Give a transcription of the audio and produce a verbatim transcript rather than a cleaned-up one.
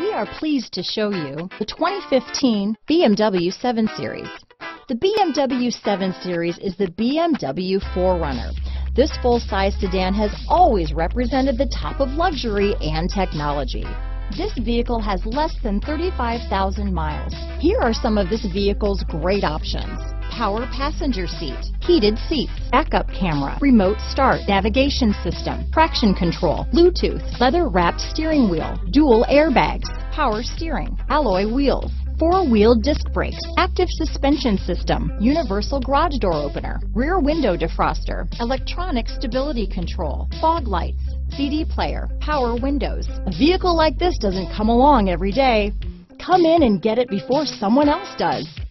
We are pleased to show you the twenty fifteen B M W seven Series. The B M W seven Series is the B M W four runner. This full-size sedan has always represented the top of luxury and technology. This vehicle has less than thirty-five thousand miles. Here are some of this vehicle's great options: power passenger seat, heated seats, backup camera, remote start, navigation system, traction control, Bluetooth, leather-wrapped steering wheel, dual airbags, power steering, alloy wheels, four-wheel disc brakes, active suspension system, universal garage door opener, rear window defroster, electronic stability control, fog lights, C D player, power windows. A vehicle like this doesn't come along every day. Come in and get it before someone else does.